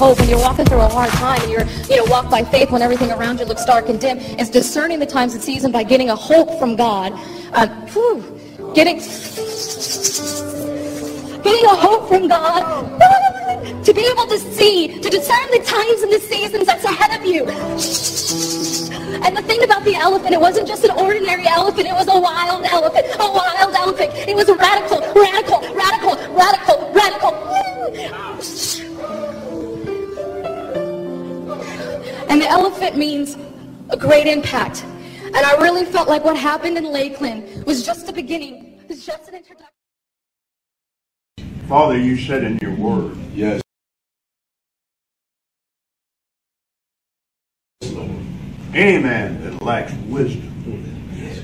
hope, when you're walking through a hard time and you're, walk by faith when everything around you looks dark and dim. It's discerning the times and season by getting a hope from God. Getting a hope from God. To be able to see, to discern the times and the seasons that's ahead of you. And the thing about the elephant, it wasn't just an ordinary elephant. It was a wild elephant, a wild elephant. It was radical, radical, radical, radical, radical. And the elephant means a great impact. And I really felt like what happened in Lakeland was just the beginning. It was just an introduction. Father, you said in your word, yes. Any man that lacks wisdom, yes,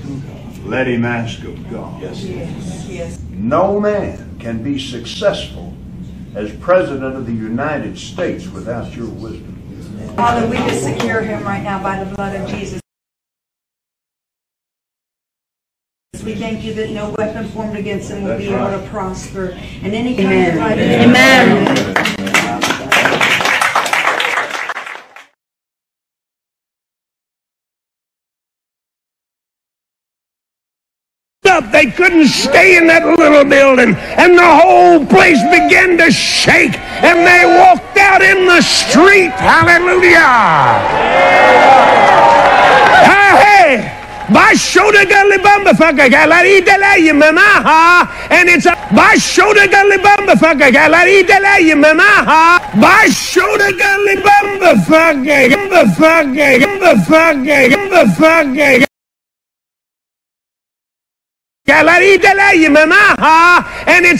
let him ask of God. Yes. Yes. No man can be successful as President of the United States without your wisdom. Yes. Father, we just secure him right now by the blood of Jesus. We thank you that no weapon formed against him will be able to prosper. And any kind of life. Amen. Amen. They couldn't stay in that little building, and the whole place began to shake, and they walked out in the street. Hallelujah. Hey, and it's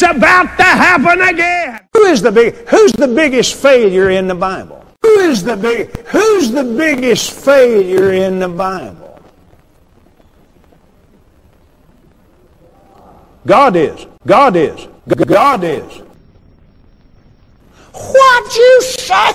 about to happen again. Who's the biggest failure in the Bible? Who's the biggest failure in the Bible? God is. God is. God is. What'd you say?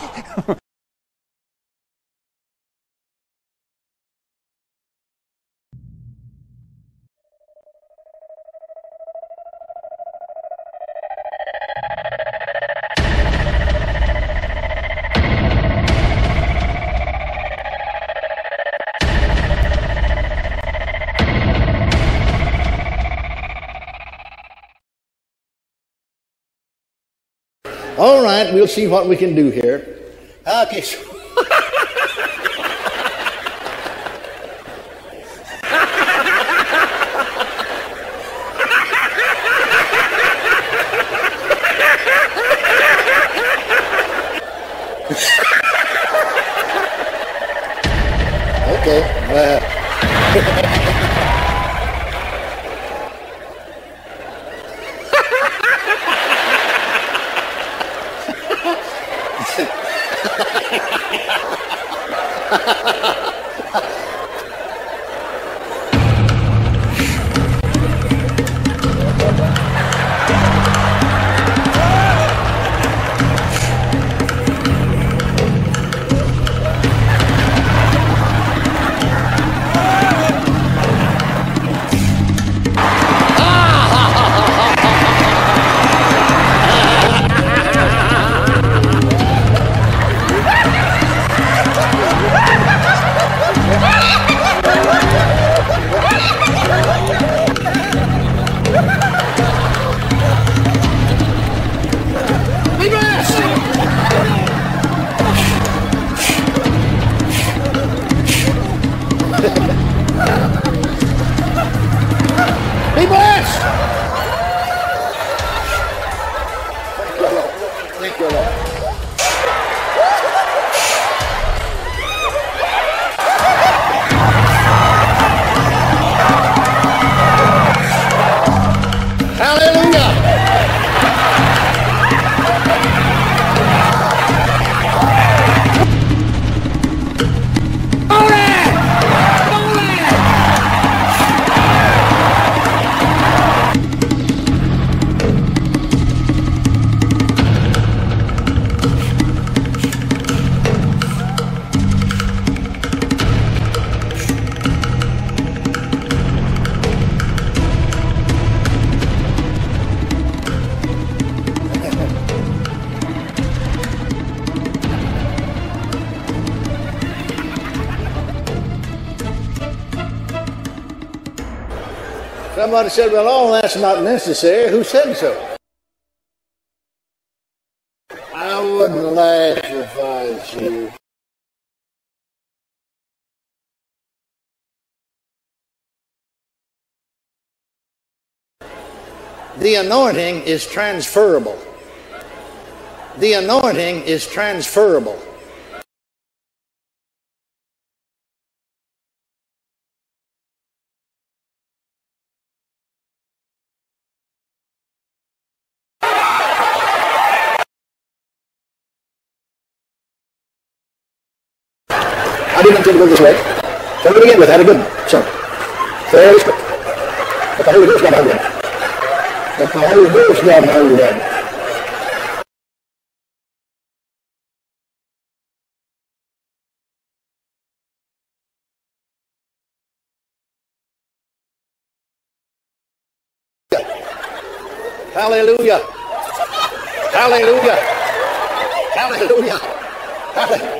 All right, we'll see what we can do here. Okay, so okay. Somebody said, well, all that's not necessary. Who said so? I wouldn't laugh if I was you. The anointing is transferable. The anointing is transferable. I didn't intend to go this way. So to begin with, I had a good one. So, fairly quick. But the Holy Ghost got a hold of it. But the Holy Ghost got a hold of it. Hallelujah. Hallelujah. Hallelujah. Hallelujah.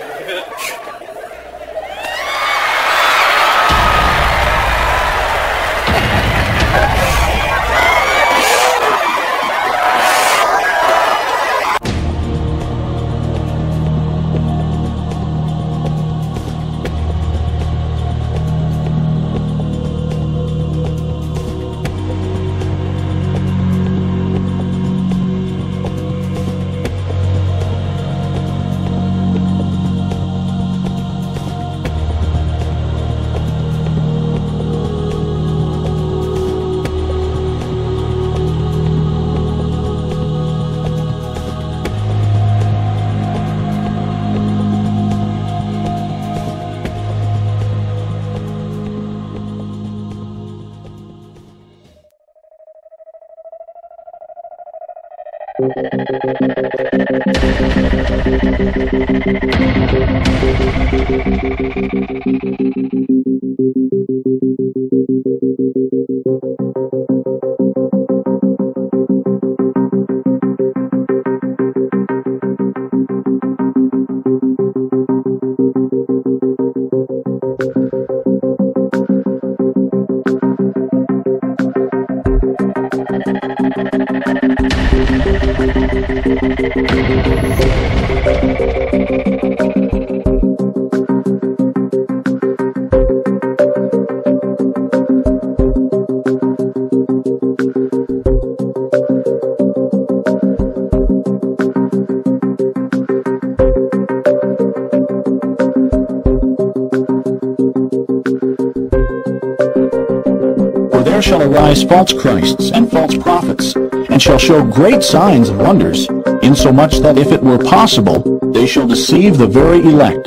Shall arise false Christs and false prophets, and shall show great signs and wonders, insomuch that if it were possible, they shall deceive the very elect.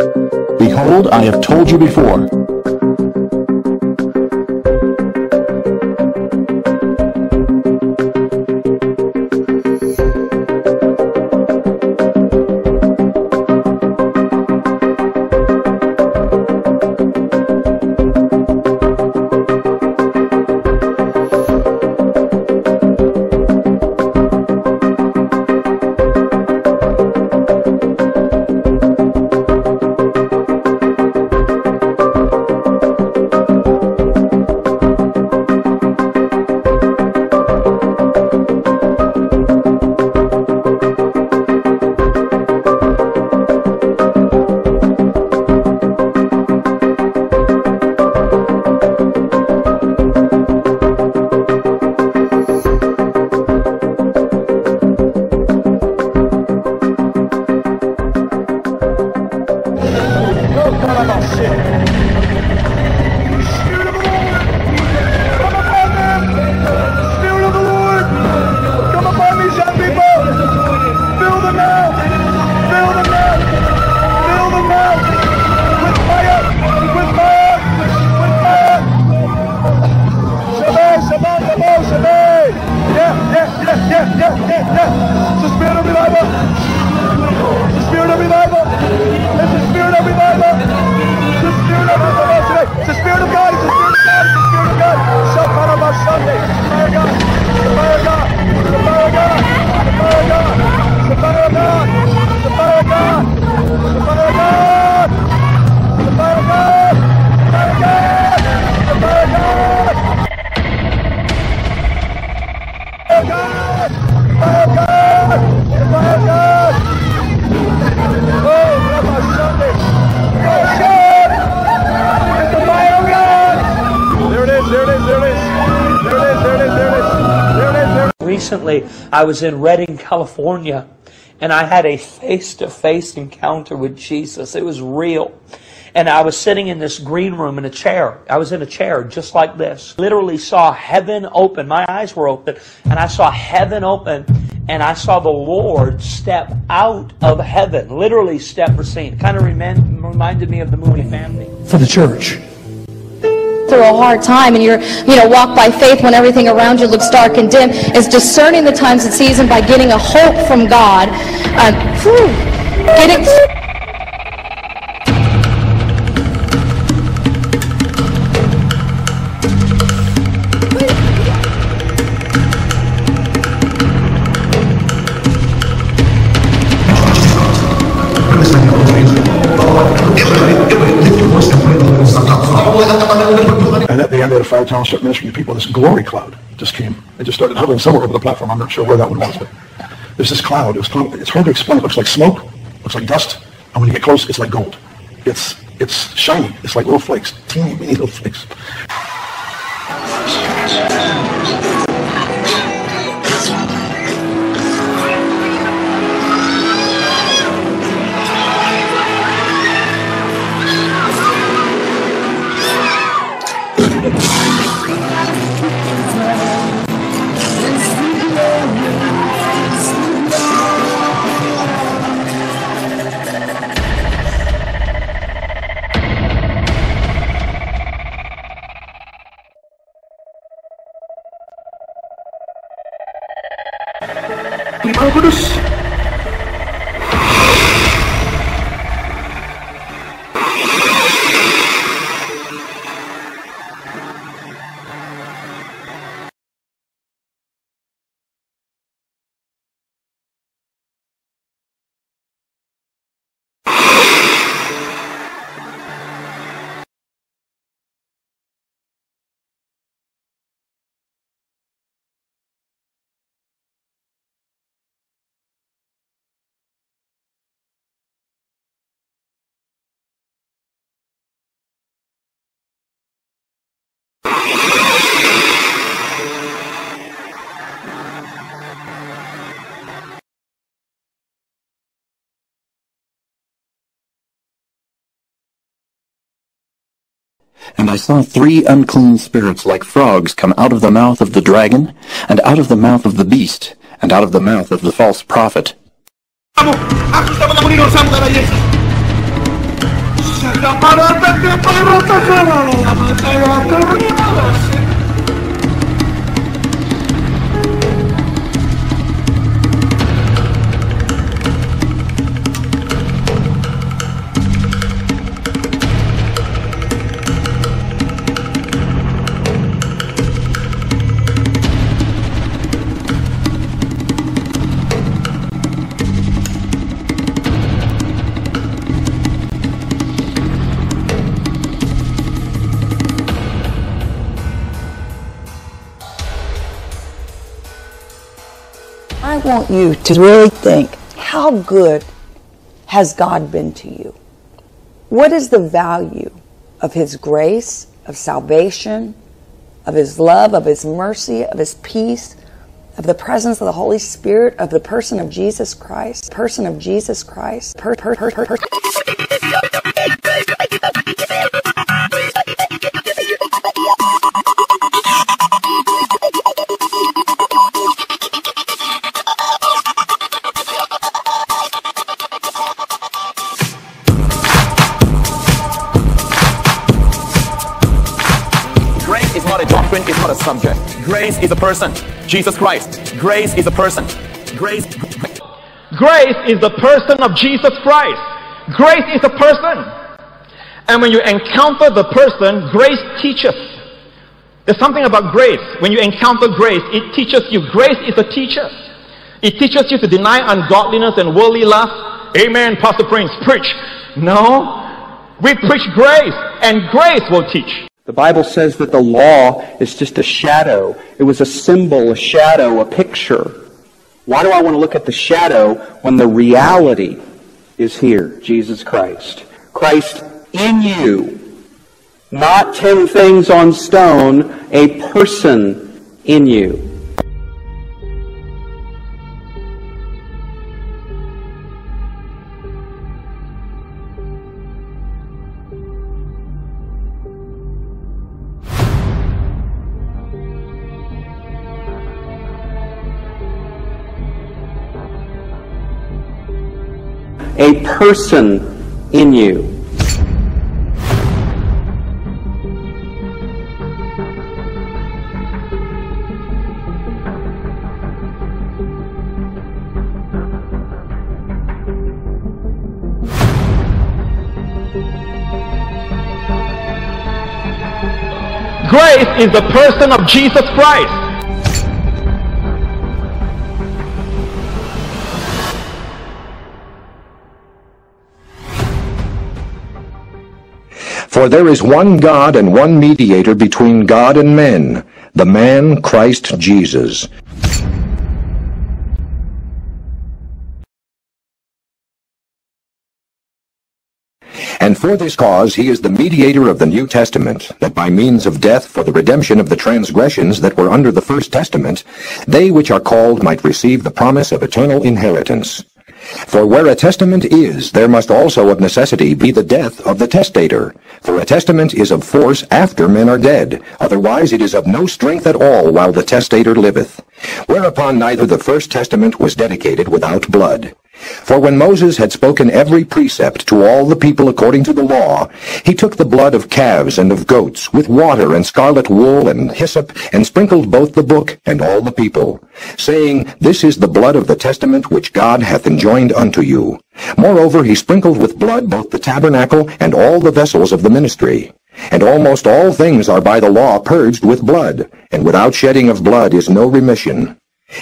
Behold, I have told you before. recently I was in Redding, California, and I had a face-to-face encounter with Jesus. It was real. And I was sitting in this green room in a chair. I was in a chair just like this. Literally saw heaven open. My eyes were open. And I saw heaven open. And I saw the Lord step out of heaven. Literally step scene. Kind of reminded me of the movie Family. For the church. Through a hard time, and you're, walk by faith when everything around you looks dark and dim, is discerning the times and season by getting a hope from God. At a fire town, start ministering to people. This glory cloud just came. It just started hovering somewhere over the platform. I'm not sure where that one was, but there's this cloud. It was cloud. It's hard to explain. It looks like smoke. It looks like dust. And when you get close, it's like gold. It's shiny. It's like little flakes, teeny weeny little flakes. And I saw three unclean spirits like frogs come out of the mouth of the dragon, and out of the mouth of the beast, and out of the mouth of the false prophet. I want you to really think, how good has God been to you? What is the value of His grace, of salvation, of His love, of His mercy, of His peace, of the presence of the Holy Spirit, of the person of Jesus Christ, Grace is not a subject. Grace is a person. Jesus Christ. Grace is a person. Grace is the person of Jesus Christ. Grace is a person. And when you encounter the person, grace teaches. There's something about grace. When you encounter grace, it teaches you. Grace is a teacher. It teaches you to deny ungodliness and worldly lust. Amen, Pastor Prince. Preach. No. We preach grace, and grace will teach. The Bible says that the law is just a shadow. It was a symbol, a shadow, a picture. Why do I want to look at the shadow when the reality is here? Jesus Christ. Christ in you. Not 10 things on stone, a person in you. a person in you. Grace is the person of Jesus Christ. For there is one God and one mediator between God and men, the man Christ Jesus. And for this cause he is the mediator of the New Testament, that by means of death for the redemption of the transgressions that were under the first testament, they which are called might receive the promise of eternal inheritance. For where a testament is, there must also of necessity be the death of the testator. For a testament is of force after men are dead, otherwise it is of no strength at all while the testator liveth. Whereupon neither the first testament was dedicated without blood. For when Moses had spoken every precept to all the people according to the law, he took the blood of calves and of goats, with water and scarlet wool and hyssop, and sprinkled both the book and all the people, saying, This is the blood of the testament which God hath enjoined unto you. Moreover, he sprinkled with blood both the tabernacle and all the vessels of the ministry. And almost all things are by the law purged with blood, and without shedding of blood is no remission.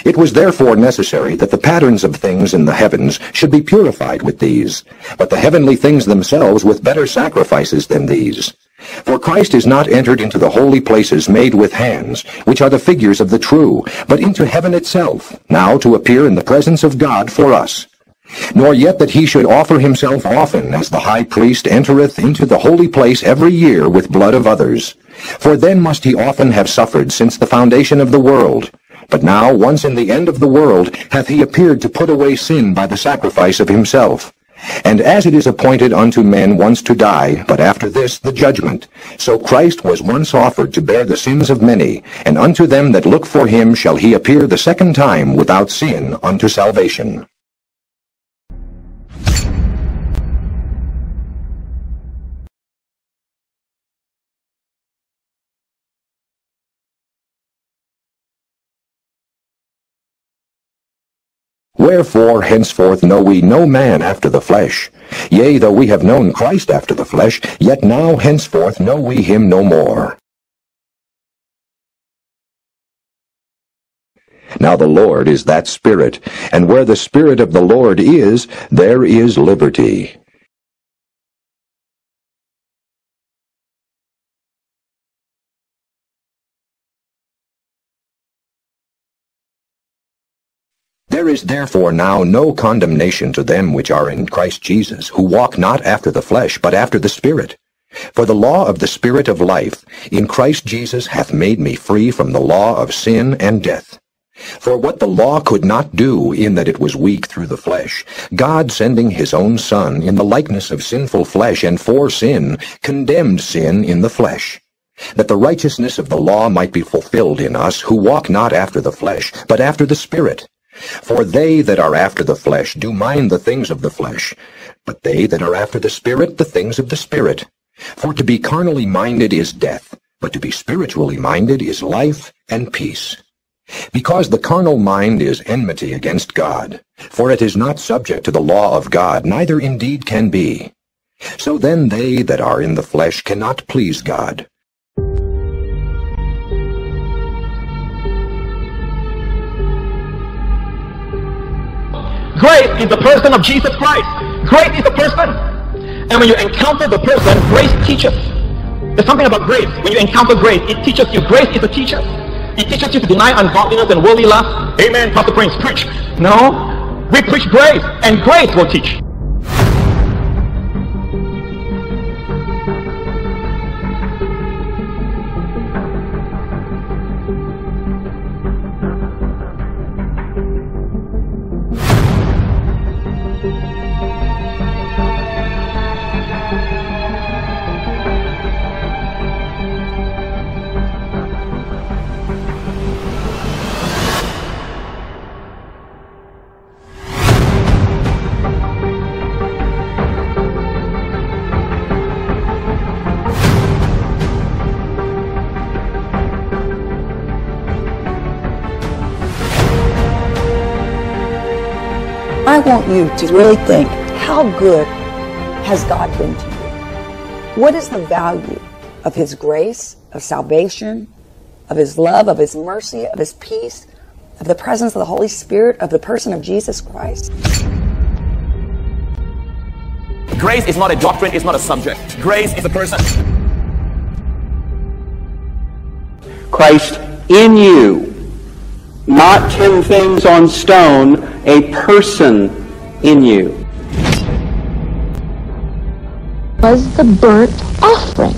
It was therefore necessary that the patterns of things in the heavens should be purified with these, but the heavenly things themselves with better sacrifices than these. For Christ is not entered into the holy places made with hands, which are the figures of the true, but into heaven itself, now to appear in the presence of God for us. Nor yet that he should offer himself often, as the high priest entereth into the holy place every year with blood of others. For then must he often have suffered since the foundation of the world. But now, once in the end of the world, hath he appeared to put away sin by the sacrifice of himself. And as it is appointed unto men once to die, but after this the judgment, so Christ was once offered to bear the sins of many, and unto them that look for him shall he appear the second time without sin unto salvation. Wherefore henceforth know we no man after the flesh. Yea, though we have known Christ after the flesh, yet now henceforth know we him no more. Now the Lord is that Spirit, and where the Spirit of the Lord is, there is liberty. There is therefore now no condemnation to them which are in Christ Jesus, who walk not after the flesh, but after the Spirit. For the law of the Spirit of life in Christ Jesus hath made me free from the law of sin and death. For what the law could not do, in that it was weak through the flesh, God, sending his own Son in the likeness of sinful flesh and for sin, condemned sin in the flesh, that the righteousness of the law might be fulfilled in us, who walk not after the flesh, but after the Spirit. For they that are after the flesh do mind the things of the flesh, but they that are after the Spirit the things of the Spirit. For to be carnally minded is death, but to be spiritually minded is life and peace. Because the carnal mind is enmity against God, for it is not subject to the law of God, neither indeed can be. So then they that are in the flesh cannot please God. Grace is the person of Jesus Christ. Grace is the person. And when you encounter the person, grace teaches. There's something about grace. When you encounter grace, it teaches you. Grace is a teacher. It teaches you to deny ungodliness and worldly lust. Amen, Pastor Prince, preach. No, we preach grace, and grace will teach. I want you to really think, how good has God been to you? What is the value of His grace, of salvation, of His love, of His mercy, of His peace, of the presence of the Holy Spirit, of the person of Jesus Christ? Grace is not a doctrine, it's not a subject. Grace is a person. Christ in you, not 10 things on stone, a person in you. Was the burnt offering.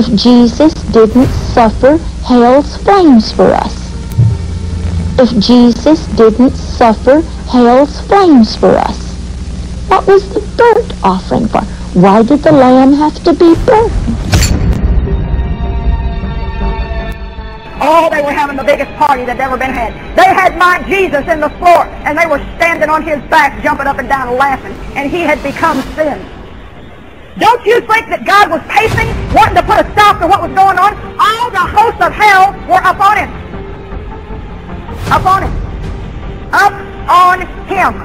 If Jesus didn't suffer hell's flames for us. If Jesus didn't suffer hell's flames for us. What was the burnt offering for? Why did the lamb have to be burnt? Oh, they were having the biggest party that's ever been had. They had my Jesus in the floor, and they were standing on His back, jumping up and down and laughing, and He had become sin. Don't you think that God was pacing, wanting to put a stop to what was going on? All the hosts of hell were up on Him. Up on Him. Up on Him.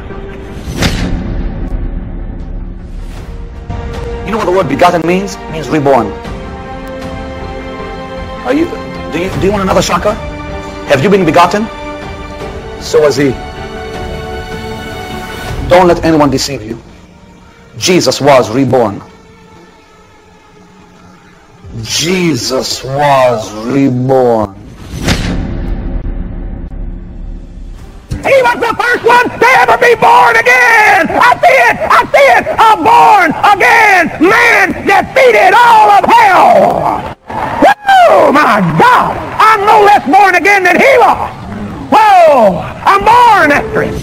You know what the word begotten means? It means reborn. Do you want another shocker? Have you been begotten? So was He. Don't let anyone deceive you. Jesus was reborn. Jesus was reborn. He was the first one to ever be born again. I see it, a born again man defeated all of hell. Whoa, my God, I'm no less born again than he was. Whoa, I'm born after him.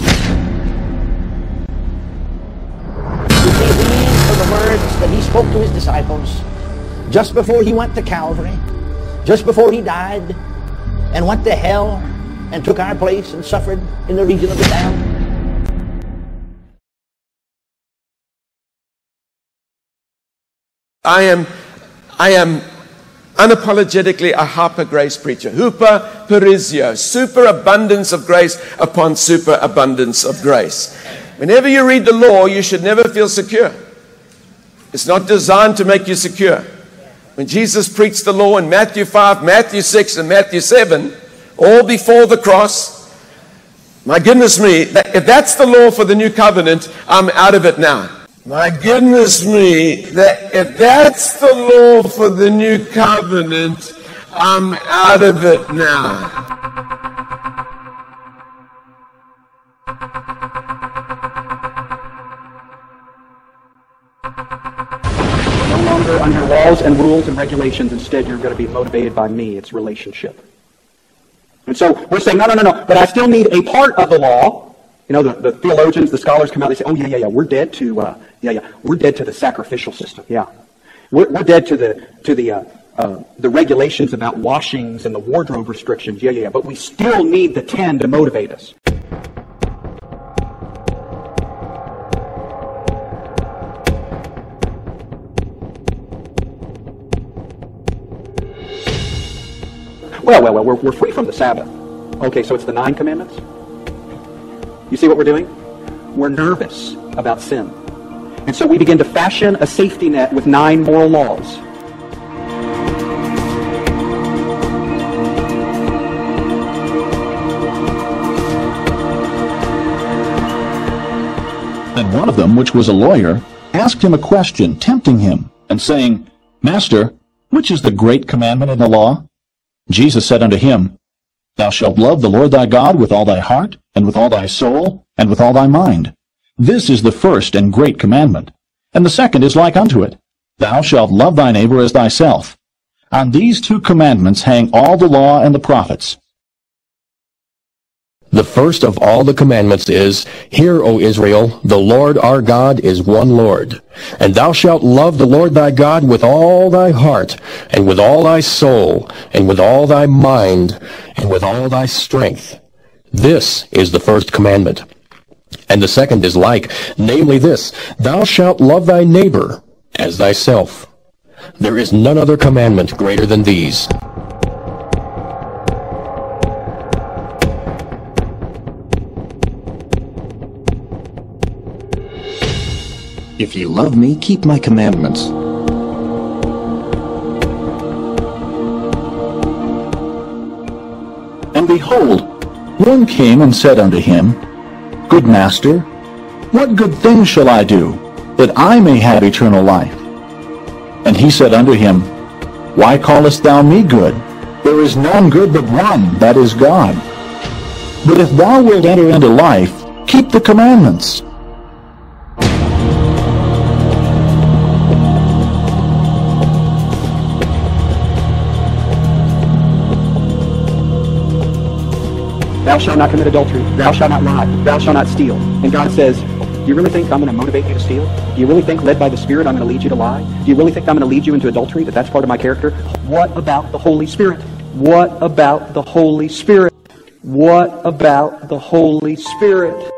You see, the meaning of the words that he spoke to his disciples just before he went to Calvary, just before he died and went to hell, and took our place and suffered in the region of the damned. I am unapologetically a hyper grace preacher. Hupa perizio, superabundance of grace upon superabundance of grace. Whenever you read the law, you should never feel secure. It's not designed to make you secure. When Jesus preached the law in Matthew 5, Matthew 6, and Matthew 7, all before the cross. My goodness me, if that's the law for the new covenant, I'm out of it now. My goodness me, if that's the law for the new covenant, I'm out of it now. You're no longer under laws and rules and regulations. Instead, you're going to be motivated by me. It's relationship. And so we're saying, no, no, no, no, but I still need a part of the law. You know, the theologians, the scholars come out, they say, oh, yeah, yeah, yeah, we're dead to, we're dead to the sacrificial system, yeah. We're dead to the regulations about washings and the wardrobe restrictions, yeah, yeah, yeah, but we still need the 10 to motivate us. Well, well, well, we're free from the Sabbath. Okay, so it's the 9 commandments? You see what we're doing? We're nervous about sin. And so we begin to fashion a safety net with 9 moral laws. And one of them, which was a lawyer, asked him a question, tempting him, and saying, Master, which is the great commandment in the law? Jesus said unto him, Thou shalt love the Lord thy God with all thy heart, and with all thy soul, and with all thy mind. This is the first and great commandment. And the second is like unto it, Thou shalt love thy neighbor as thyself. On these 2 commandments hang all the law and the prophets. The first of all the commandments is, Hear, O Israel, the Lord our God is one Lord. And thou shalt love the Lord thy God with all thy heart, and with all thy soul, and with all thy mind, and with all thy strength. This is the first commandment. And the second is like, namely this, Thou shalt love thy neighbor as thyself. There is none other commandment greater than these. If you love me, keep my commandments. And behold, one came and said unto him, Good Master, what good thing shall I do, that I may have eternal life? And he said unto him, Why callest thou me good? There is none good but one, that is God. But if thou wilt enter into life, keep the commandments. Thou shalt not commit adultery, thou shalt not lie, thou shalt not steal. And God says, do you really think I'm going to motivate you to steal? Do you really think, led by the Spirit, I'm going to lead you to lie? Do you really think I'm going to lead you into adultery, that that's part of my character? What about the Holy Spirit? What about the Holy Spirit? What about the Holy Spirit?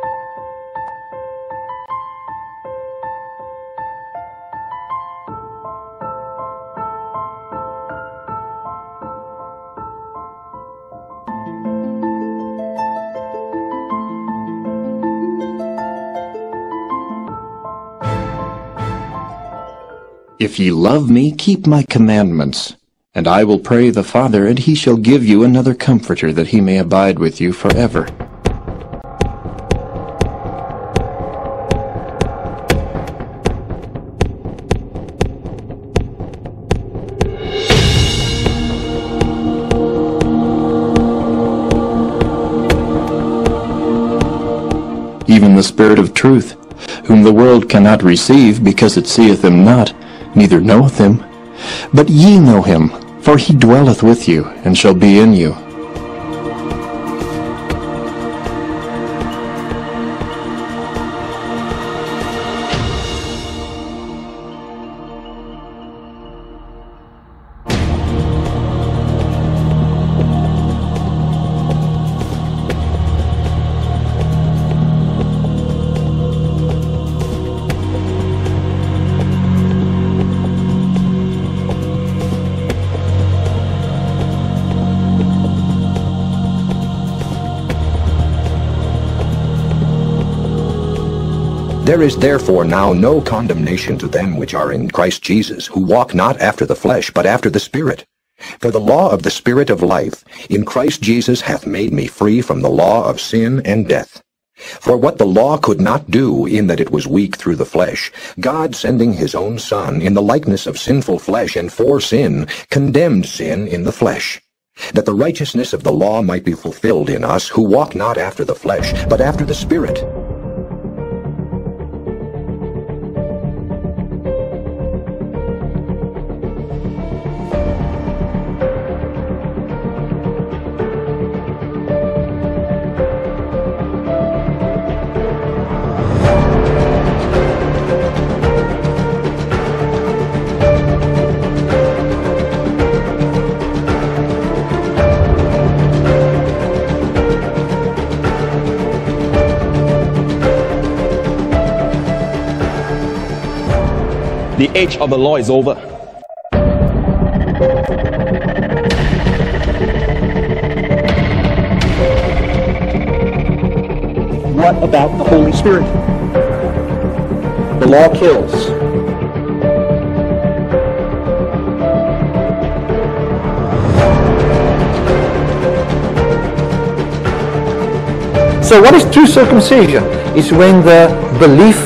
If ye love me, keep my commandments. And I will pray the Father, and he shall give you another comforter, that he may abide with you forever. Even the Spirit of truth, whom the world cannot receive, because it seeth him not, neither knoweth him. But ye know him, for he dwelleth with you, and shall be in you. There is therefore now no condemnation to them which are in Christ Jesus, who walk not after the flesh, but after the Spirit. For the law of the Spirit of life in Christ Jesus hath made me free from the law of sin and death. For what the law could not do, in that it was weak through the flesh, God, sending his own Son in the likeness of sinful flesh and for sin, condemned sin in the flesh, that the righteousness of the law might be fulfilled in us, who walk not after the flesh, but after the Spirit. The age of the law is over. What about the Holy Spirit? The law kills. So what is true circumcision? It's when the belief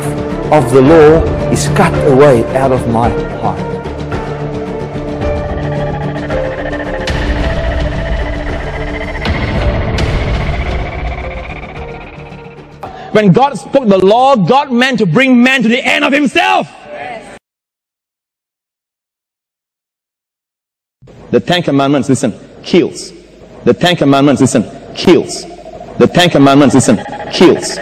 of the law is cut away out of my heart. When God spoke the law, God meant to bring man to the end of himself. Yes. The Ten Commandments, listen, kills. The Ten Commandments, listen, kills. The Ten Commandments, listen, kills.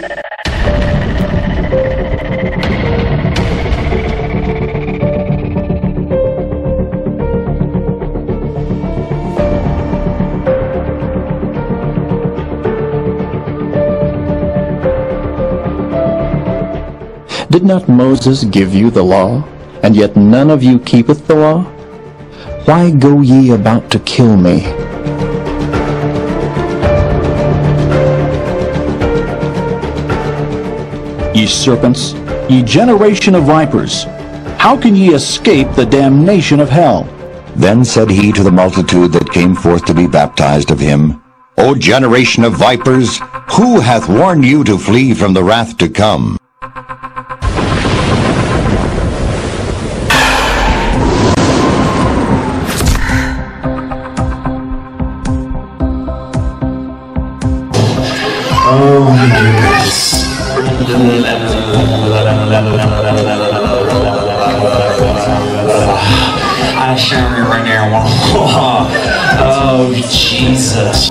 Did not Moses give you the law, and yet none of you keepeth the law? Why go ye about to kill me? Ye serpents, Ye generation of vipers, how can ye escape the damnation of hell? Then said he to the multitude that came forth to be baptized of him, O generation of vipers, who hath warned you to flee from the wrath to come? I share it right now. Oh, Jesus.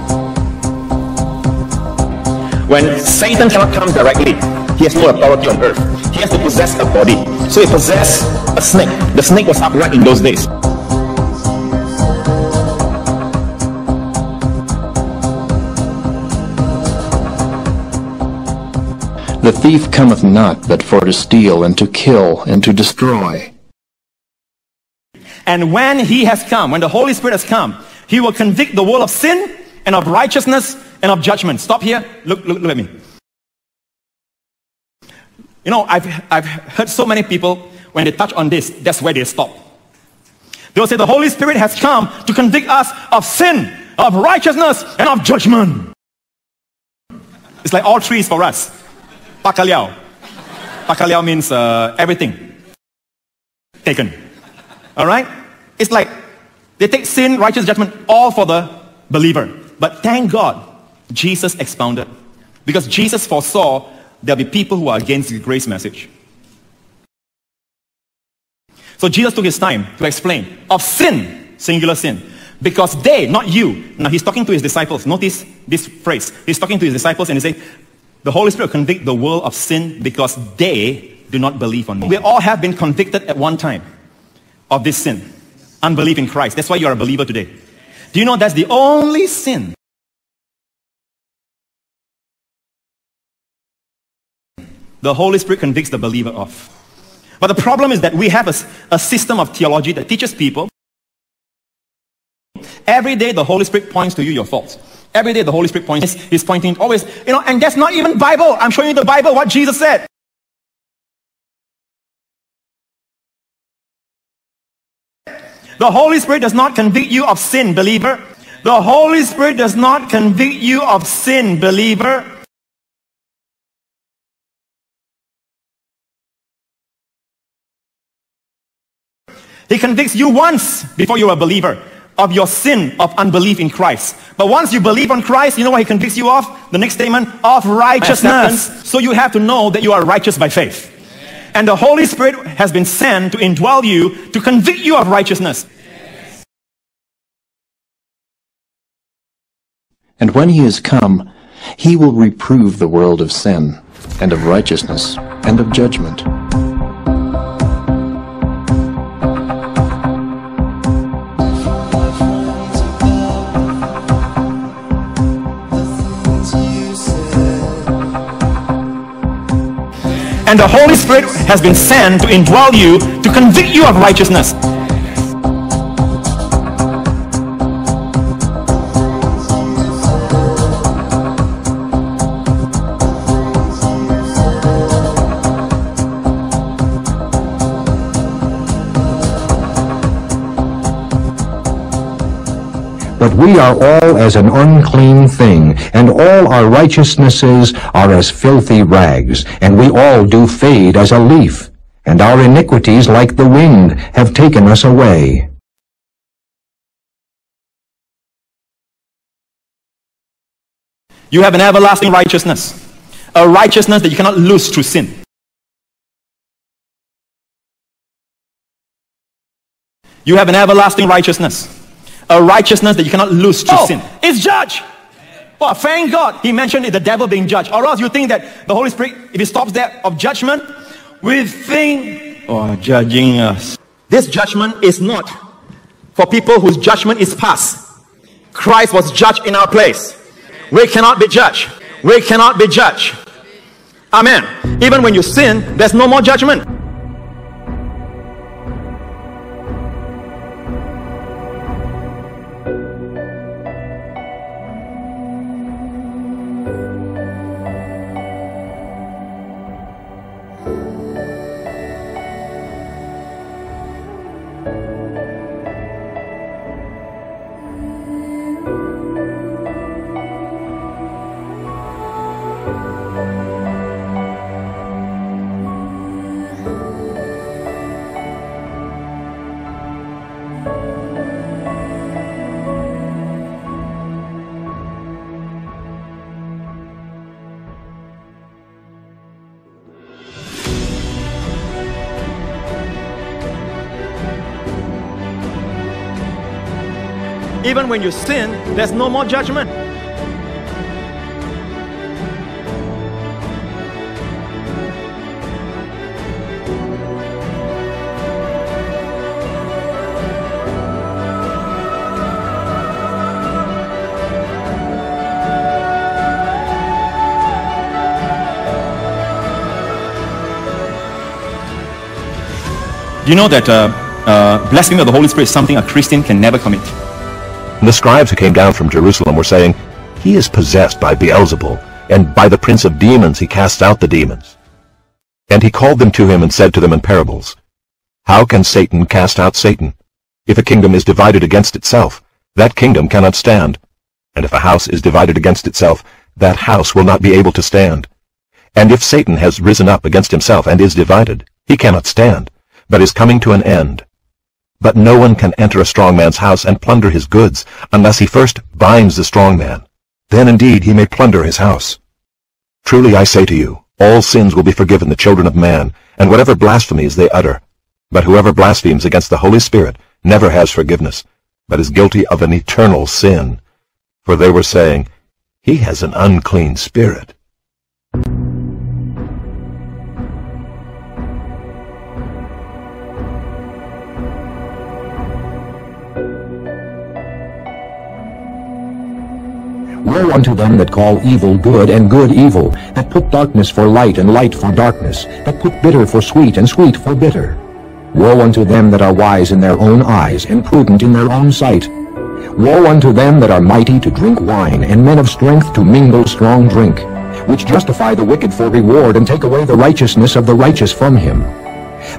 When Satan cannot come directly, he has no authority on earth. He has to possess a body. So he possessed a snake. The snake was upright in those days. The thief cometh not but for to steal, and to kill, and to destroy. And when he has come, when the Holy Spirit has come, he will convict the world of sin, and of righteousness, and of judgment. Stop here. Look at me. You know, I've heard so many people, when they touch on this, that's where they stop. They'll say the Holy Spirit has come to convict us of sin, of righteousness, and of judgment. It's like all three is for us. Pakaliao. Pakaliao means everything taken. Alright? It's like they take sin, righteous judgment, all for the believer. But thank God, Jesus expounded. Because Jesus foresaw there'll be people who are against the grace message. So Jesus took his time to explain of sin, singular sin. Because they, not you. Now he's talking to his disciples. Notice this phrase. He's talking to his disciples and he says, the Holy Spirit will convict the world of sin because they do not believe on me. We all have been convicted at one time of this sin. Unbelief in Christ. That's why you are a believer today. Do you know that's the only sin the Holy Spirit convicts the believer of? But the problem is that we have a system of theology that teaches people every day the Holy Spirit points to you your faults. Every day the Holy Spirit points, he's pointing always, you know, and that's not even Bible. I'm showing you the Bible, what Jesus said. The Holy Spirit does not convict you of sin, believer. The Holy Spirit does not convict you of sin, believer. He convicts you once before you're a believer of your sin of unbelief in Christ. But once you believe on Christ, you know what he convicts you of? The next statement, of righteousness. So you have to know that you are righteous by faith. Amen. And the Holy Spirit has been sent to indwell you, to convict you of righteousness. Yes. And when he is come, he will reprove the world of sin, and of righteousness, and of judgment. And the Holy Spirit has been sent to indwell you, to convict you of righteousness. But we are all as an unclean thing, and all our righteousnesses are as filthy rags, and we all do fade as a leaf, and our iniquities like the wind have taken us away. You have an everlasting righteousness, a righteousness that you cannot lose through sin. You have an everlasting righteousness. A righteousness that you cannot lose to sin. It's judge. Well, thank God he mentioned it, the devil being judged. Or else you think that the Holy Spirit, if he stops there of judgment, we think, oh, judging us. This judgment is not for people whose judgment is past. Christ was judged in our place. We cannot be judged. We cannot be judged. Amen. Even when you sin, there's no more judgment. Even when you sin, there's no more judgment. You know that blasphemy of the Holy Spirit is something a Christian can never commit. The scribes who came down from Jerusalem were saying, "He is possessed by Beelzebul, and by the prince of demons he casts out the demons." And he called them to him and said to them in parables, "How can Satan cast out Satan? If a kingdom is divided against itself, that kingdom cannot stand. And if a house is divided against itself, that house will not be able to stand. And if Satan has risen up against himself and is divided, he cannot stand, but is coming to an end. But no one can enter a strong man's house and plunder his goods, unless he first binds the strong man. Then indeed he may plunder his house. Truly I say to you, all sins will be forgiven the children of man, and whatever blasphemies they utter. But whoever blasphemes against the Holy Spirit never has forgiveness, but is guilty of an eternal sin." For they were saying, "He has an unclean spirit." "Woe unto them that call evil good, and good evil, that put darkness for light, and light for darkness, that put bitter for sweet, and sweet for bitter. Woe unto them that are wise in their own eyes, and prudent in their own sight. Woe unto them that are mighty to drink wine, and men of strength to mingle strong drink, which justify the wicked for reward, and take away the righteousness of the righteous from him.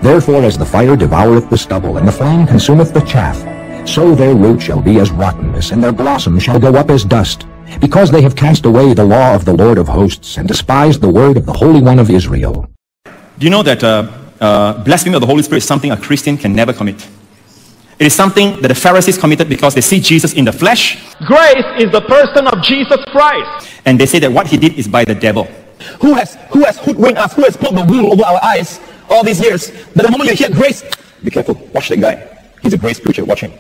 Therefore as the fire devoureth the stubble, and the flame consumeth the chaff, so their root shall be as rottenness, and their blossom shall go up as dust, because they have cast away the law of the Lord of hosts, and despised the word of the Holy One of Israel." Do you know that blasphemy of the Holy Spirit is something a Christian can never commit? It is something that the Pharisees committed because they see Jesus in the flesh. Grace is the person of Jesus Christ. And they say that what he did is by the devil. Who has hoodwinked us? Who has put the wool over our eyes all these years? But the moment you hear grace, be careful, watch that guy. He's a grace preacher, watch him.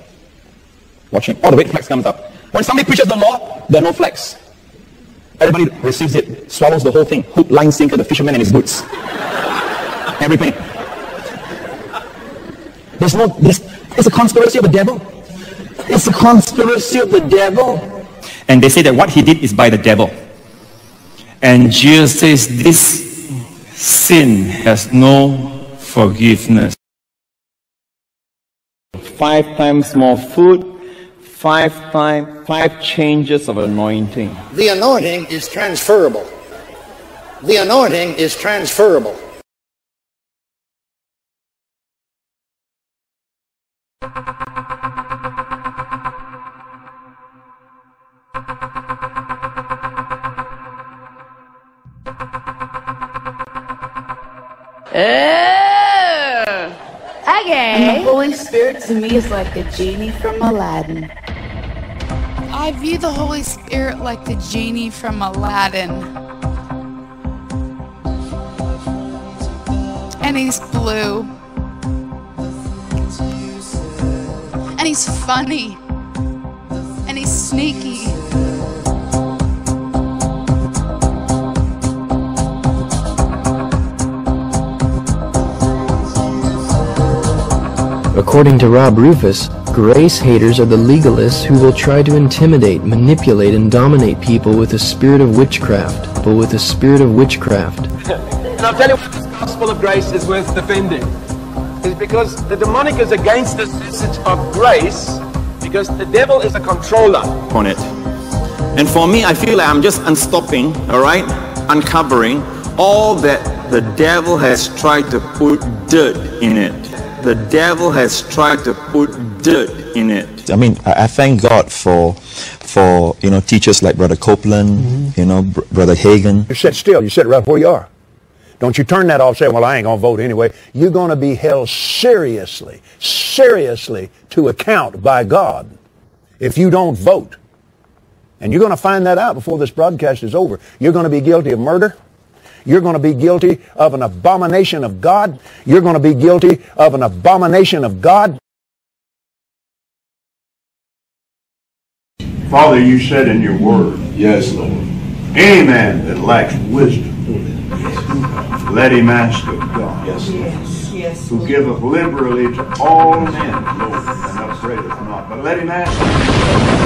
Watch him. All the red flags comes up. When somebody preaches the law, there are no flags. Everybody receives it, swallows the whole thing. Hook, line, sinker, the fisherman and his boots. Everything. It's a conspiracy of the devil. It's a conspiracy of the devil. And they say that what he did is by the devil. And Jesus says this sin has no forgiveness. 5 times more food, 5 changes of anointing. The anointing is transferable. The anointing is transferable. Okay. The Holy Spirit to me is like the genie from Aladdin. I view the Holy Spirit like the genie from Aladdin. And he's blue. And he's funny. And he's sneaky. According to Rob Rufus, grace haters are the legalists who will try to intimidate, manipulate, and dominate people with a spirit of witchcraft, but with a spirit of witchcraft. And I'll tell you what, this gospel of grace is worth defending. It's because the demonic is against this message of grace, because the devil is a controller on it. And for me, I feel like I'm just unstopping, alright, uncovering all that the devil has tried to put dirt in it. The devil has tried to put dirt in it. I mean, I thank God for you know, teachers like Brother Copeland, you know, Brother Hagin. You sit still. You sit right where you are. Don't you turn that off and say, "Well, I ain't gonna vote anyway." You're gonna be held seriously, seriously to account by God if you don't vote. And you're gonna find that out before this broadcast is over. You're gonna be guilty of murder. You're going to be guilty of an abomination of God. You're going to be guilty of an abomination of God. Father, you said in your word, yes, Lord, any man that lacks wisdom, yes, let him ask of God, yes, Lord, yes, who giveth liberally to all men, Lord, and upbraideth not. But let him ask of God.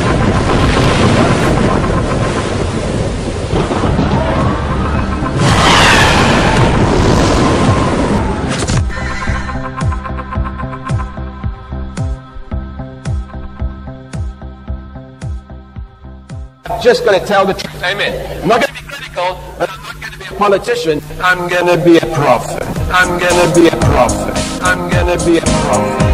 Just going to tell the truth. Amen. I'm not going to be critical, but I'm not going to be a politician. I'm going to be a prophet. I'm going to be a prophet. I'm going to be a prophet.